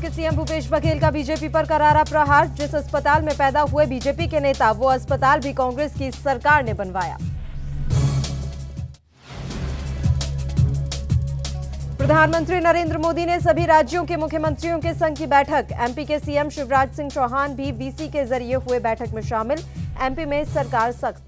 के सीएम भूपेश बघेल का बीजेपी पर करारा प्रहार। जिस अस्पताल में पैदा हुए बीजेपी के नेता, वो अस्पताल भी कांग्रेस की सरकार ने बनवाया। प्रधानमंत्री नरेंद्र मोदी ने सभी राज्यों के मुख्यमंत्रियों के संग की बैठक। एमपी के सीएम शिवराज सिंह चौहान भी वीसी के जरिए हुए बैठक में शामिल। एमपी में सरकार सख्त।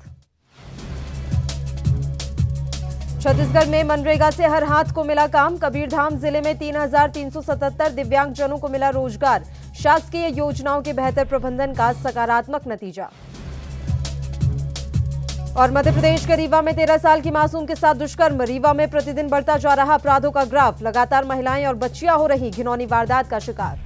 छत्तीसगढ़ में मनरेगा से हर हाथ को मिला काम। कबीरधाम जिले में 3,377 दिव्यांगजनों को मिला रोजगार। शासकीय योजनाओं के बेहतर प्रबंधन का सकारात्मक नतीजा। और मध्य प्रदेश के रीवा में 13 साल की मासूम के साथ दुष्कर्म। रीवा में प्रतिदिन बढ़ता जा रहा अपराधों का ग्राफ। लगातार महिलाएं और बच्चियां हो रही घिनौनी वारदात का शिकार।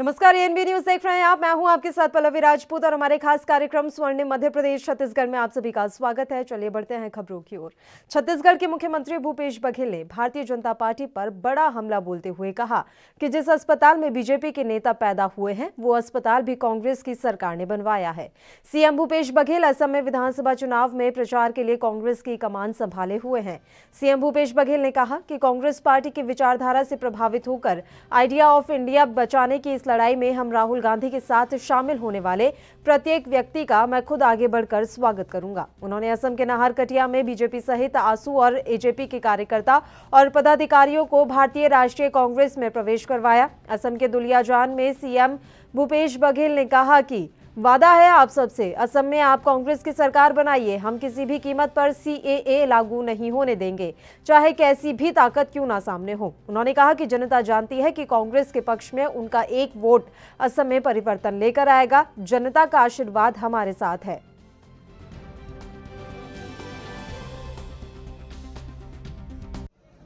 नमस्कार, एएनबी न्यूज देख रहे हैं आप। मैं हूं आपके साथ पल्लवी राजपूत और हमारे खास कार्यक्रम स्वर्णिम मध्य प्रदेश छत्तीसगढ़ में आप सभी का स्वागत है। चलिए बढ़ते हैं खबरों की ओर। छत्तीसगढ़ के मुख्यमंत्री भूपेश बघेल ने भारतीय जनता पार्टी पर बड़ा हमला बोलते हुए कहा कि जिस अस्पताल में बीजेपी के नेता पैदा हुए हैं, वो अस्पताल भी कांग्रेस की सरकार ने बनवाया है। सीएम भूपेश बघेल असम में विधानसभा चुनाव में प्रचार के लिए कांग्रेस की कमान संभाले हुए हैं। सीएम भूपेश बघेल ने कहा कि कांग्रेस पार्टी की विचारधारा से प्रभावित होकर आइडिया ऑफ इंडिया बचाने की लड़ाई में हम राहुल गांधी के साथ शामिल होने वाले प्रत्येक व्यक्ति का मैं खुद आगे बढ़कर स्वागत करूंगा। उन्होंने असम के नाहरकटिया में बीजेपी सहित आसु और एजेपी के कार्यकर्ता और पदाधिकारियों को भारतीय राष्ट्रीय कांग्रेस में प्रवेश करवाया। असम के दुलियाजान में सीएम भूपेश बघेल ने कहा कि वादा है आप सबसे, असम में आप कांग्रेस की सरकार बनाइए, हम किसी भी कीमत पर सीएए लागू नहीं होने देंगे, चाहे कैसी भी ताकत क्यों ना सामने हो। उन्होंने कहा कि जनता जानती है कि कांग्रेस के पक्ष में उनका एक वोट असम में परिवर्तन लेकर आएगा। जनता का आशीर्वाद हमारे साथ है।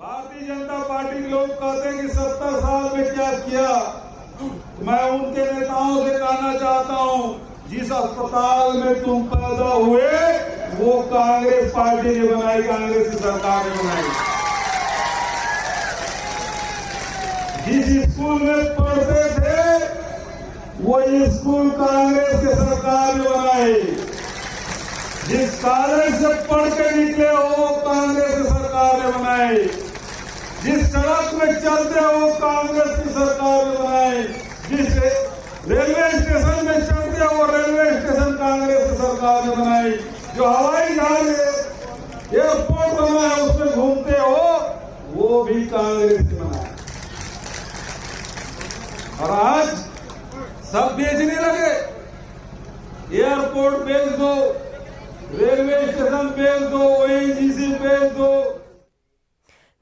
भारतीय जनता पार्टी के लोग कहते हैं कि 70 साल में क्या किया। मैं उनके नेताओं से कहना चाहता हूं, जिस अस्पताल में तुम पैदा हुए वो कांग्रेस पार्टी ने बनाई, कांग्रेस की सरकार ने बनाई। जिस स्कूल में पढ़ते थे वो स्कूल कांग्रेस की सरकार ने बनाई। जिस कॉलेज से पढ़ के निकले हो वो कांग्रेस की सरकार ने बनाई। जिस सड़क में चलते हो कांग्रेस की सरकार ने बनाए। जिस रेलवे स्टेशन में चलते हो रेलवे स्टेशन कांग्रेस की सरकार ने बनाई। जो हवाई जहाज एयरपोर्ट बना है उसमें घूमते हो वो भी कांग्रेस ने बनाया। और आज सब बेचने लगे, एयरपोर्ट बेच दो, रेलवे स्टेशन बेच दो, ओएनजीसी बेच दो।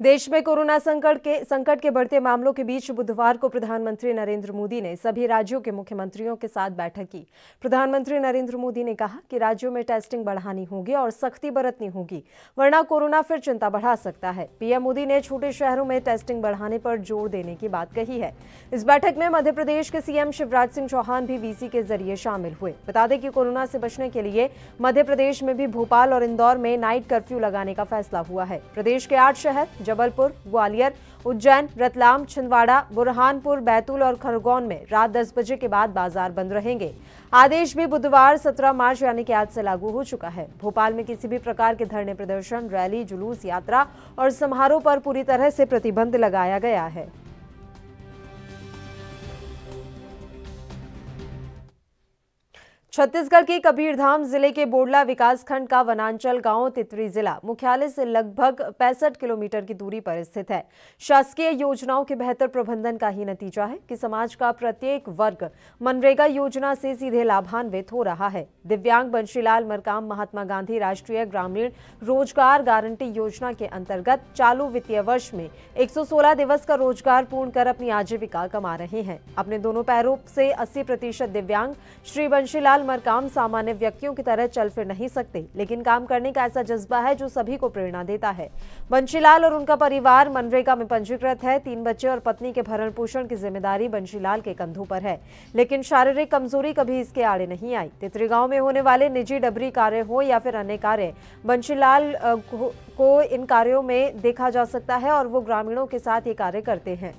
देश में कोरोना संकट के बढ़ते मामलों के बीच बुधवार को प्रधानमंत्री नरेंद्र मोदी ने सभी राज्यों के मुख्यमंत्रियों के साथ बैठक की। प्रधानमंत्री नरेंद्र मोदी ने कहा कि राज्यों में टेस्टिंग बढ़ानी होगी और सख्ती बरतनी होगी, वरना कोरोना फिर चिंता बढ़ा सकता है। पीएम मोदी ने छोटे शहरों में टेस्टिंग बढ़ाने पर जोर देने की बात कही है। इस बैठक में मध्य प्रदेश के सीएम शिवराज सिंह चौहान भी वीसी के जरिए शामिल हुए। बता दें कि कोरोना से बचने के लिए मध्य प्रदेश में भी भोपाल और इंदौर में नाइट कर्फ्यू लगाने का फैसला हुआ है। प्रदेश के 8 शहर जबलपुर, ग्वालियर, उज्जैन, रतलाम, छिंदवाड़ा, बुरहानपुर, बैतूल और खरगोन में रात 10 बजे के बाद बाजार बंद रहेंगे। आदेश भी बुधवार 17 मार्च यानी कि आज से लागू हो चुका है। भोपाल में किसी भी प्रकार के धरने, प्रदर्शन, रैली, जुलूस, यात्रा और समारोह पर पूरी तरह से प्रतिबंध लगाया गया है। छत्तीसगढ़ के कबीरधाम जिले के बोडला विकासखंड का वनांचल गांव तितरी जिला मुख्यालय से लगभग 65 किलोमीटर की दूरी पर स्थित है। शासकीय योजनाओं के बेहतर प्रबंधन का ही नतीजा है कि समाज का प्रत्येक वर्ग मनरेगा योजना से सीधे लाभान्वित हो रहा है। दिव्यांग बंशीलाल मरकाम महात्मा गांधी राष्ट्रीय ग्रामीण रोजगार गारंटी योजना के अंतर्गत चालू वित्तीय वर्ष में 116 दिवस का रोजगार पूर्ण कर अपनी आजीविका कमा रहे हैं। अपने दोनों पैरों से 80% दिव्यांग श्री बंशीलाल मरकाम सामान्य व्यक्तियों की तरह चल फिर नहीं सकते, लेकिन काम करने का ऐसा जज्बा है जो सभी को प्रेरणा देता है। बंशीलाल और उनका परिवार मनरेगा में पंजीकृत है। 3 बच्चे और पत्नी के भरण पोषण की जिम्मेदारी बंशीलाल के कंधों पर है, लेकिन शारीरिक कमजोरी कभी इसके आड़े नहीं आई। तितरी गांव में होने वाले निजी डबरी कार्य हो या फिर अन्य कार्य, बंशीलाल को इन कार्यों में देखा जा सकता है और वो ग्रामीणों के साथ ये कार्य करते हैं।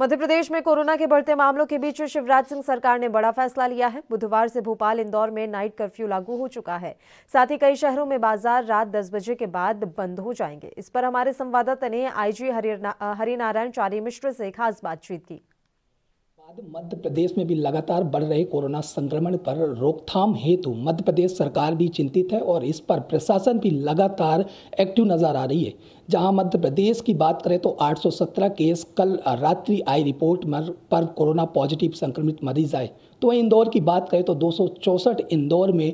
मध्य प्रदेश में कोरोना के बढ़ते मामलों के बीच शिवराज सिंह सरकार ने बड़ा फैसला लिया है। बुधवार से भोपाल इंदौर में नाइट कर्फ्यू लागू हो चुका है। साथ ही कई शहरों में बाजार रात 10 बजे के बाद बंद हो जाएंगे। इस पर हमारे संवाददाता ने आईजी हरिनारायण चारी मिश्र से खास बातचीत की। मध्य प्रदेश में भी लगातार बढ़ रहे कोरोना संक्रमण पर रोकथाम हेतु मध्य प्रदेश सरकार भी चिंतित है और इस पर प्रशासन भी लगातार एक्टिव नजर आ रही है। जहां मध्य प्रदेश की बात करें तो 817 केस कल रात्रि आई रिपोर्ट पर कोरोना पॉजिटिव संक्रमित मरीज आए, तो वहीं इंदौर की बात करें तो 264 इंदौर में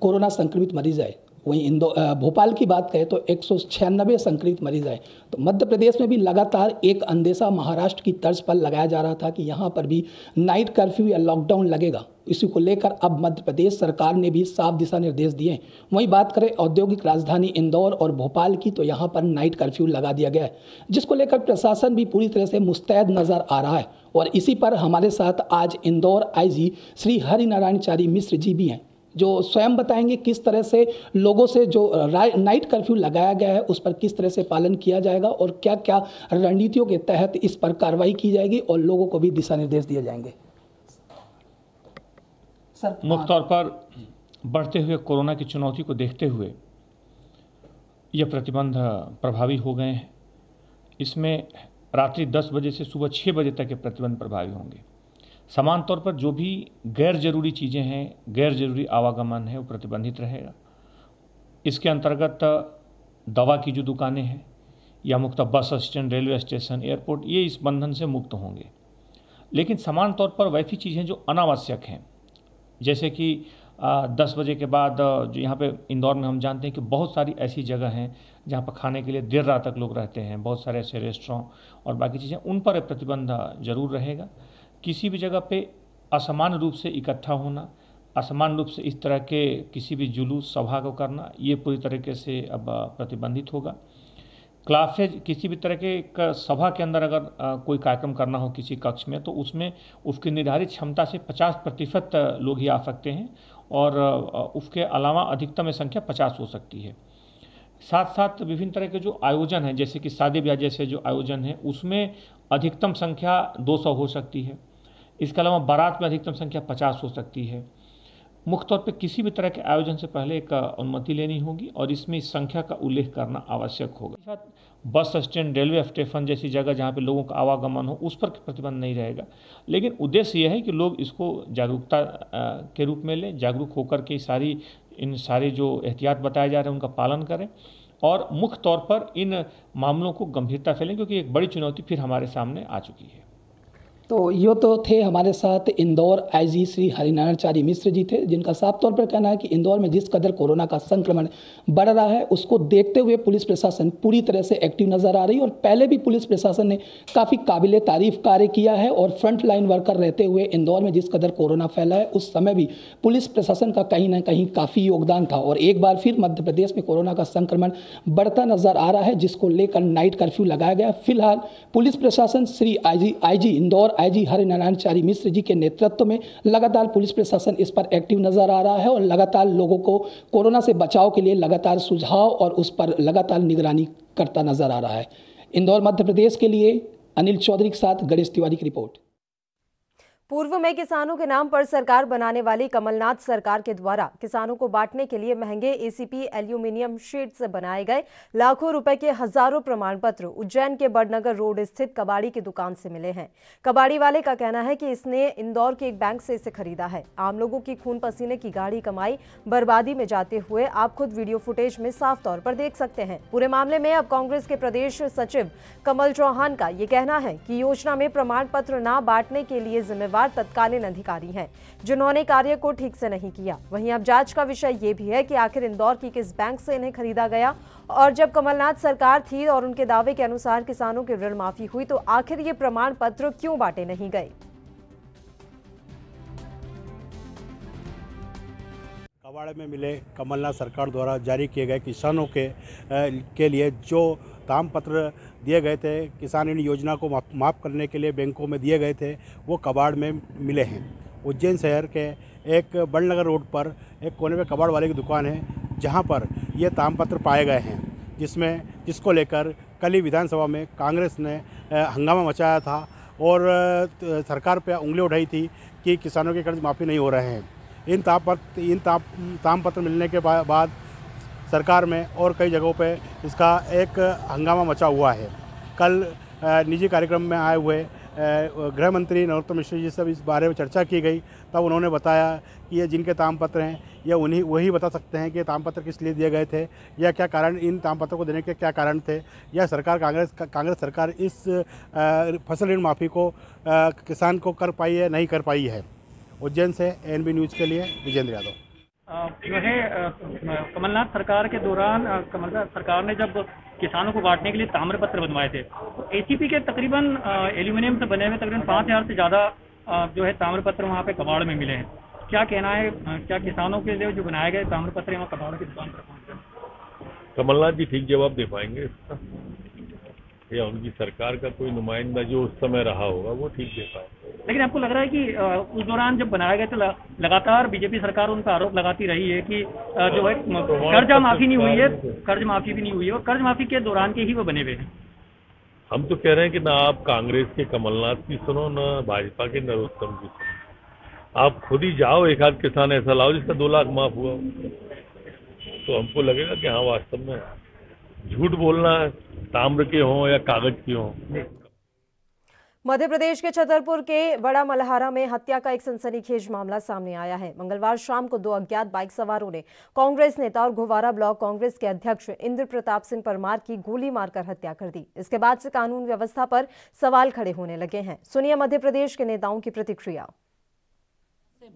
कोरोना संक्रमित मरीज आए। वहीं भोपाल की बात करें तो 196 संक्रमित मरीज आए। तो मध्य प्रदेश में भी लगातार एक अंदेशा महाराष्ट्र की तर्ज पर लगाया जा रहा था कि यहाँ पर भी नाइट कर्फ्यू या लॉकडाउन लगेगा। इसी को लेकर अब मध्य प्रदेश सरकार ने भी साफ दिशा निर्देश दिए। वहीं बात करें औद्योगिक राजधानी इंदौर और भोपाल की, तो यहाँ पर नाइट कर्फ्यू लगा दिया गया है, जिसको लेकर प्रशासन भी पूरी तरह से मुस्तैद नजर आ रहा है। और इसी पर हमारे साथ आज इंदौर आईजी श्री हरिनारायण चारी मिश्र जी भी हैं, जो स्वयं बताएंगे किस तरह से लोगों से जो नाइट कर्फ्यू लगाया गया है उस पर किस तरह से पालन किया जाएगा और क्या क्या रणनीतियों के तहत इस पर कार्रवाई की जाएगी और लोगों को भी दिशा निर्देश दिए जाएंगे। सर, मुख्य तौर पर बढ़ते हुए कोरोना की चुनौती को देखते हुए ये प्रतिबंध प्रभावी हो गए हैं। इसमें रात्रि 10 बजे से सुबह 6 बजे तक के प्रतिबंध प्रभावी होंगे। समान तौर पर जो भी गैर जरूरी चीज़ें हैं, गैर जरूरी आवागमन है, वो प्रतिबंधित रहेगा। इसके अंतर्गत दवा की जो दुकानें हैं या मुक्त bus stand, railway station, airport, ये इस बंधन से मुक्त होंगे। लेकिन समान तौर पर वैसी चीज़ें जो अनावश्यक हैं, जैसे कि 10 बजे के बाद जो यहाँ पे इंदौर में हम जानते हैं कि बहुत सारी ऐसी जगह हैं जहाँ पर खाने के लिए देर रात तक लोग रहते हैं, बहुत सारे ऐसे रेस्टोरों और बाकी चीज़ें, उन पर प्रतिबंध जरूर रहेगा। किसी भी जगह पे असमान रूप से इकट्ठा होना, असमान रूप से इस तरह के किसी भी जुलूस सभा को करना, ये पूरी तरीके से अब प्रतिबंधित होगा। क्लासेज, किसी भी तरह के सभा के अंदर अगर कोई कार्यक्रम करना हो किसी कक्ष में, तो उसमें उसकी निर्धारित क्षमता से 50% लोग ही आ सकते हैं और उसके अलावा अधिकतम संख्या 50 हो सकती है। साथ साथ विभिन्न तरह के जो आयोजन हैं, जैसे कि शादी ब्याह जैसे जो आयोजन हैं, उसमें अधिकतम संख्या 200 हो सकती है। इसके अलावा बारात में अधिकतम संख्या 50 हो सकती है। मुख्य तौर पर किसी भी तरह के आयोजन से पहले एक अनुमति लेनी होगी और इसमें इस संख्या का उल्लेख करना आवश्यक होगा। बस स्टैंड, रेलवे स्टेशन जैसी जगह जहाँ पे लोगों का आवागमन हो, उस पर प्रतिबंध नहीं रहेगा। लेकिन उद्देश्य यह है कि लोग इसको जागरूकता के रूप में लें, जागरूक होकर के इन सारे जो एहतियात बताए जा रहे हैं उनका पालन करें और मुख्य तौर पर इन मामलों को गंभीरता से लें, क्योंकि एक बड़ी चुनौती फिर हमारे सामने आ चुकी है। तो ये तो थे हमारे साथ इंदौर आईजी श्री हरिनारायण चारी मिश्र जी थे, जिनका साफ तौर पर कहना है कि इंदौर में जिस कदर कोरोना का संक्रमण बढ़ रहा है उसको देखते हुए पुलिस प्रशासन पूरी तरह से एक्टिव नज़र आ रही है। और पहले भी पुलिस प्रशासन ने काफ़ी काबिल तारीफ कार्य किया है और फ्रंट लाइन वर्कर रहते हुए इंदौर में जिस कदर कोरोना फैला है उस समय भी पुलिस प्रशासन का कहीं ना कहीं काफ़ी योगदान था। और एक बार फिर मध्य प्रदेश में कोरोना का संक्रमण बढ़ता नजर आ रहा है, जिसको लेकर नाइट कर्फ्यू लगाया गया। फिलहाल पुलिस प्रशासन श्री आईजी इंदौर आईजी हरिनारायण चारी मिश्र जी के नेतृत्व में लगातार पुलिस प्रशासन इस पर एक्टिव नजर आ रहा है और लगातार लोगों को कोरोना से बचाव के लिए लगातार सुझाव और उस पर लगातार निगरानी करता नजर आ रहा है। इंदौर मध्य प्रदेश के लिए अनिल चौधरी के साथ गणेश तिवारी की रिपोर्ट। पूर्व में किसानों के नाम पर सरकार बनाने वाली कमलनाथ सरकार के द्वारा किसानों को बांटने के लिए महंगे एसीपी एल्यूमिनियम शीट से बनाए गए लाखों रुपए के हजारों प्रमाण पत्र उज्जैन के बड़नगर रोड स्थित कबाड़ी की दुकान से मिले हैं। कबाड़ी वाले का कहना है कि इसने इंदौर के एक बैंक से इसे खरीदा है। आम लोगों की खून पसीने की गाढ़ी कमाई बर्बादी में जाते हुए आप खुद वीडियो फुटेज में साफ तौर पर देख सकते हैं। पूरे मामले में अब कांग्रेस के प्रदेश सचिव कमल चौहान का ये कहना है कि योजना में प्रमाण पत्र न बांटने के लिए जिम्मेवार तत्कालीन अधिकारी हैं, जिन्होंने कार्य को ठीक से नहीं किया। वहीं अब जांच का विषय ये भी है कि आखिर इंदौर की किस बैंक से इन्हें खरीदा गया और जब कमलनाथ सरकार थी और उनके दावे के अनुसार किसानों की ऋण माफी हुई तो आखिर ये प्रमाण पत्र क्यों बांटे नहीं गए। कबाड़े में मिले कमलनाथ सरकार द्वारा जारी किए गए किसानों के लिए जो दाम पत्र दिए गए थे, किसान इन योजना को माफ़ करने के लिए बैंकों में दिए गए थे, वो कबाड़ में मिले हैं। उज्जैन शहर के एक बड़नगर रोड पर एक कोने में कबाड़ वाले की दुकान है, जहां पर ये दाम पत्र पाए गए हैं, जिसको लेकर कल ही विधानसभा में कांग्रेस ने हंगामा मचाया था और सरकार पे उंगली उठाई थी कि किसानों के कर्ज माफ़ी नहीं हो रहे हैं। इन तामपत्र मिलने के बाद सरकार में और कई जगहों पे इसका एक हंगामा मचा हुआ है। कल निजी कार्यक्रम में आए हुए गृह मंत्री नरोत्तम मिश्र जी से इस बारे में चर्चा की गई, तब उन्होंने बताया कि ये जिनके तामपत्र हैं या उन्हीं वही बता सकते हैं कि तामपत्र किस लिए दिए गए थे या क्या कारण, इन तामपत्रों को देने के क्या कारण थे, या सरकार कांग्रेस सरकार इस फसल ऋण माफ़ी को किसान को कर पाई है नहीं कर पाई है। उज्जैन से एएनबी न्यूज़ के लिए विजेंद्र यादव। जो है कमलनाथ सरकार के दौरान कमलनाथ सरकार ने जब किसानों को बांटने के लिए ताम्रपत्र बनवाए थे तो एसीपी के तकरीबन एल्यूमिनियम से बने हुए तकरीबन 5000 से ज़्यादा जो है ताम्रपत्र वहाँ पे कबाड़ में मिले हैं। क्या कहना है, क्या किसानों के लिए जो बनाए गए ताम्रपत्र वहाँ कबाड़ की दुकान पर पहुँचे? कमलनाथ जी ठीक जवाब दे पाएंगे या उनकी सरकार का कोई नुमाइंदा जो उस समय रहा होगा वो ठीक दे पाए। लेकिन आपको लग रहा है कि उस दौरान जब बनाया गया तो लगातार बीजेपी सरकार उन पर आरोप लगाती रही है कि जो है कर्जा माफी नहीं हुई है, कर्ज माफी भी नहीं हुई है और कर्ज माफी के दौरान के ही वो बने हुए हैं। हम तो कह रहे हैं कि ना आप कांग्रेस के कमलनाथ की सुनो ना भाजपा के नरोत्तम की सुनो, आप खुद ही जाओ एक आध किसान ऐसा लाओ जिसका 2 लाख माफ हुआ तो हमको लगेगा कि हाँ वास्तव में झूठ बोलना ताम्र के हों या कागज के हों। मध्य प्रदेश के छतरपुर के बड़ा मल्हारा में हत्या का एक सनसनीखेज मामला सामने आया है। मंगलवार शाम को 2 अज्ञात बाइक सवारों ने कांग्रेस नेता और घुवारा ब्लॉक कांग्रेस के अध्यक्ष इंद्रप्रताप सिंह परमार की गोली मारकर हत्या कर दी। इसके बाद से कानून व्यवस्था पर सवाल खड़े होने लगे हैं। सुनिए मध्य प्रदेश के नेताओं की प्रतिक्रिया।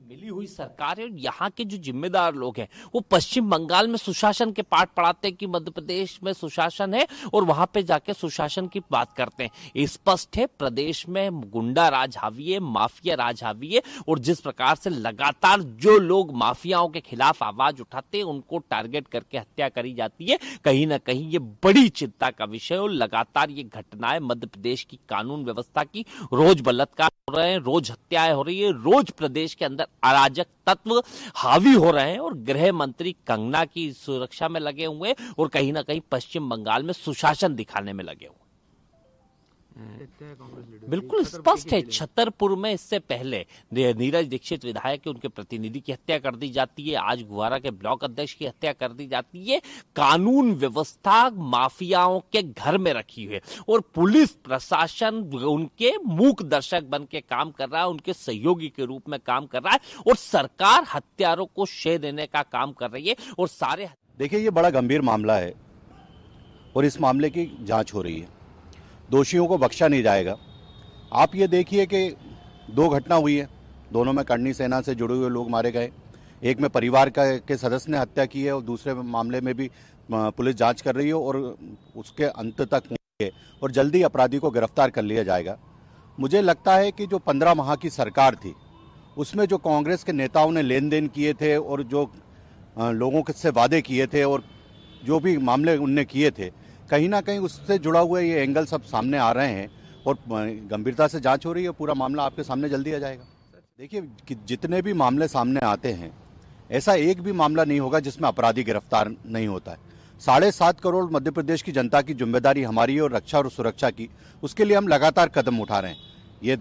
मिली हुई सरकार है और यहाँ के जो जिम्मेदार लोग हैं वो पश्चिम बंगाल में सुशासन के पाठ पढ़ाते हैं कि मध्य प्रदेश में सुशासन है और वहां पे जाके सुशासन की बात करते हैं। स्पष्ट है प्रदेश में गुंडा राज हावी है, माफिया राज हावी है और जिस प्रकार से लगातार जो लोग माफियाओं के खिलाफ आवाज उठाते हैं उनको टारगेट करके हत्या करी जाती है। कहीं ना कहीं ये बड़ी चिंता का विषय और लगातार ये घटनाएं मध्य प्रदेश की कानून व्यवस्था की, रोज बलात्कार हो रहे हैं, रोज हत्याएं हो रही है, रोज प्रदेश के अंदर अराजक तत्व हावी हो रहे हैं और गृह मंत्री कंगना की सुरक्षा में लगे हुए और कहीं ना कहीं पश्चिम बंगाल में सुशासन दिखाने में लगे हुए। बिल्कुल स्पष्ट है छतरपुर में इससे पहले नीरज दीक्षित विधायक के उनके प्रतिनिधि की हत्या कर दी जाती है, आज गुवारा के ब्लॉक अध्यक्ष की हत्या कर दी जाती है। कानून व्यवस्था माफियाओं के घर में रखी हुई है और पुलिस प्रशासन उनके मूक दर्शक बन के काम कर रहा है, उनके सहयोगी के रूप में काम कर रहा है और सरकार हत्यारों को श्रेय देने का काम कर रही है। और सारे देखिए ये बड़ा गंभीर मामला है और इस मामले की जाँच हो रही है, दोषियों को बख्शा नहीं जाएगा। आप ये देखिए कि 2 घटना हुई है, दोनों में करणी सेना से जुड़े हुए लोग मारे गए, एक में परिवार के सदस्य ने हत्या की है और दूसरे मामले में भी पुलिस जांच कर रही है और उसके अंत तक पहुंची है और जल्दी अपराधी को गिरफ्तार कर लिया जाएगा। मुझे लगता है कि जो 15 माह की सरकार थी उसमें जो कांग्रेस के नेताओं ने लेन देन किए थे और जो लोगों से वादे किए थे और जो भी मामले उनने किए थे कहीं ना कहीं उससे जुड़ा हुआ ये एंगल सब सामने आ रहे हैं और गंभीरता से जांच हो रही है। पूरा मामला आपके सामने जल्दी आ जाएगा। देखिए कि जितने भी मामले सामने आते हैं ऐसा एक भी मामला नहीं होगा जिसमें अपराधी गिरफ्तार नहीं होता है। 7.5 करोड़ मध्य प्रदेश की जनता की जिम्मेदारी हमारी है और रक्षा और सुरक्षा की, उसके लिए हम लगातार कदम उठा रहे हैं। ये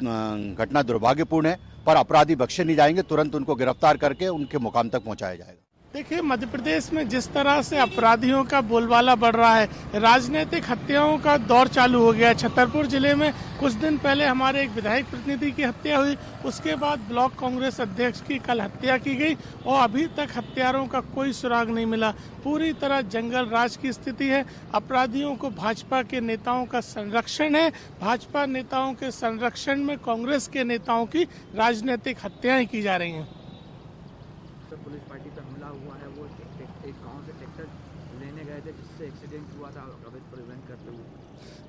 घटना दुर्भाग्यपूर्ण है पर अपराधी बख्शे नहीं जाएंगे, तुरंत उनको गिरफ्तार करके उनके मुकाम तक पहुँचाया जाएगा। देखिए मध्य प्रदेश में जिस तरह से अपराधियों का बोलबाला बढ़ रहा है, राजनीतिक हत्याओं का दौर चालू हो गया है। छतरपुर जिले में कुछ दिन पहले हमारे एक विधायक प्रतिनिधि की हत्या हुई, उसके बाद ब्लॉक कांग्रेस अध्यक्ष की कल हत्या की गई और अभी तक हत्यारों का कोई सुराग नहीं मिला। पूरी तरह जंगल राज की स्थिति है। अपराधियों को भाजपा के नेताओं का संरक्षण है, भाजपा नेताओं के संरक्षण में कांग्रेस के नेताओं की राजनीतिक हत्याएं की जा रही हैं। पुलिस पार्टी पर हमला हुआ है, वो एक गांव से ट्रैक्टर लेने गए थे जिससे एक्सीडेंट हुआ था अवैध परिवहन करते हुए।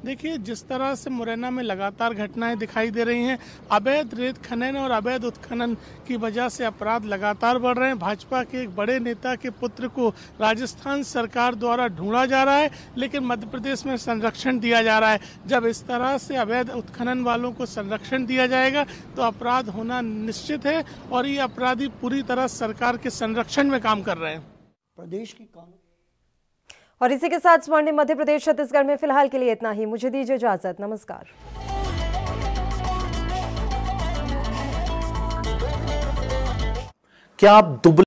देखिए जिस तरह से मुरैना में लगातार घटनाएं दिखाई दे रही हैं, अवैध रेत खनन और अवैध उत्खनन की वजह से अपराध लगातार बढ़ रहे हैं। भाजपा के एक बड़े नेता के पुत्र को राजस्थान सरकार द्वारा ढूंढा जा रहा है लेकिन मध्य प्रदेश में संरक्षण दिया जा रहा है। जब इस तरह से अवैध उत्खनन वालों को संरक्षण दिया जाएगा तो अपराध होना निश्चित है और ये अपराधी पूरी तरह सरकार के संरक्षण में काम कर रहे हैं। प्रदेश की कानून और इसी के साथ स्वर्णिम मध्य प्रदेश छत्तीसगढ़ में फिलहाल के लिए इतना ही। मुझे दीजिए इजाजत, नमस्कार। क्या आप दुबले